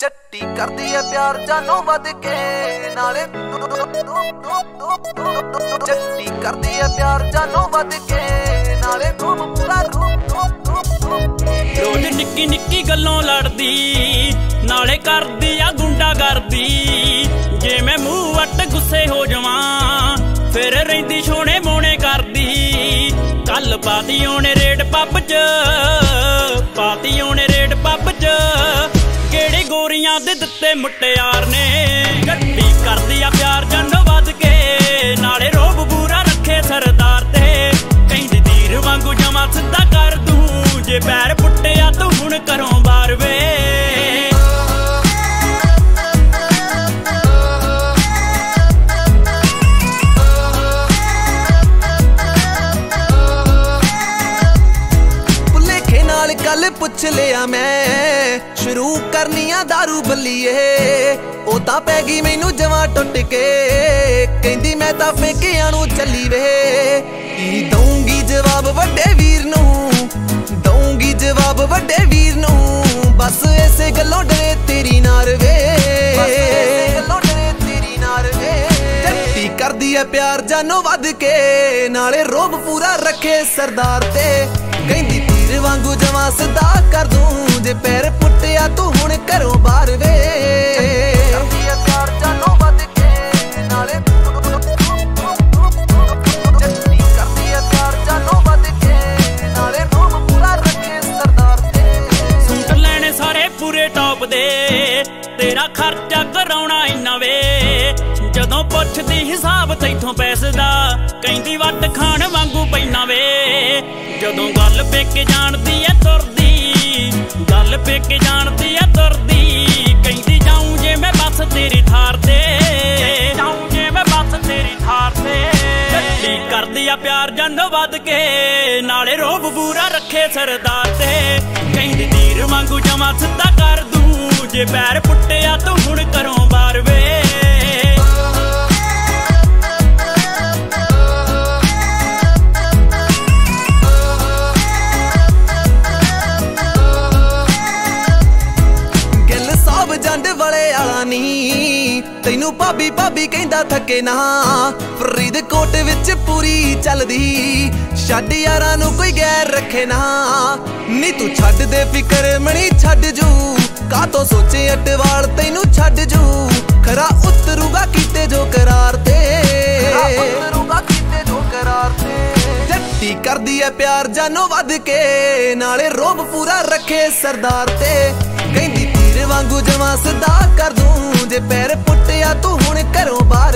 जट्टी कर दी है प्यार जानो बद के नाले, जट्टी कर दी है प्यार जानो बद के नाले। रोज निक्की निक्की गलों लड़दी नाले करदी आ गुंडा करदी, जे मैं मूंह वट गुस्से हो जावां फिर रहिंदी सोने मोने करदी। कल पाती ओने रेड पब च, पाती ओने रेड पब च, केड़े गोरियां दे दित्ते मुट्टियार ने। गड्डी कर दिया प्यार जानो वध के नाले, रोब बुरा रखे सरदार ते, कहिंदी धीर वांगू जमा सिद्धा कर दूं, जे पैर पुट्टिया तू हुण घरों बाहर वे। गल पुछ लिया मैं शुरू करनी आ दारू बलीए, ओ तां पै गई मैनू जवा टुट के, कहंदी मैं तां फेकियां नू चली वे। दूंगी जवाब वड्डे वीर नू, दूंगी जवाब वड्डे वीर नू, बस ऐसे गल्लों डरे तेरी नार वे, बस ऐसे गल्लों डरे तेरी नार वे। जट्टी करदी ऐ प्यार जानो वध के नाले, रोब पूरा रखे सरदार ते, कहंदी तीर वांगू जवां सदा कर दूं, जे पैर पुट्टिया तू हुण घरों बाहर वे। सूट लैने सारे पूरे टॉप दे, तेरा खर्चा कराउणा इन्ना वे। जदों पुछदी हिसाब तैथों पैसे दा, कहंदी वट खाण वांगू पैना वे। जदों गल पेके जानदी ऐ तुरदी, गल पेके जानदी ऐ तुरदी, कहंदी जाऊं जे मैं बस तेरी थार ते, जाऊं जे मैं बस तेरी थार ते। जट्टी करदी आ प्यार जानो वध के नाले, रोब बूरा रखे सरदार ते, कहंदी धीर वांगू जमा सिद्धा कर दूं, जे पैर पुट्टिया तू हुण घरों बाहर वे। तेनू भाभी भाभी कहंदा थके ना, फरीदकोट विच पूरी चलदी, छड्ड यारां नू कोई गैर रखे ना। नी तू छड्ड दे फिकर मनी छड्ड जू, कातों सोचे अटवाल तेनू छड्ड जू, खरा उतरूगा कीते जो करार ते, खरा उतरूगा कीते जो करार ते। जट्टी करदी ऐ प्यार जानो वध के नाले, रोब पूरा रखे सरदार ते, कहंदी तीर वांगू जवां सदा कर दूं, जे पैर पुट्टिया तू हुण घरों बाहर।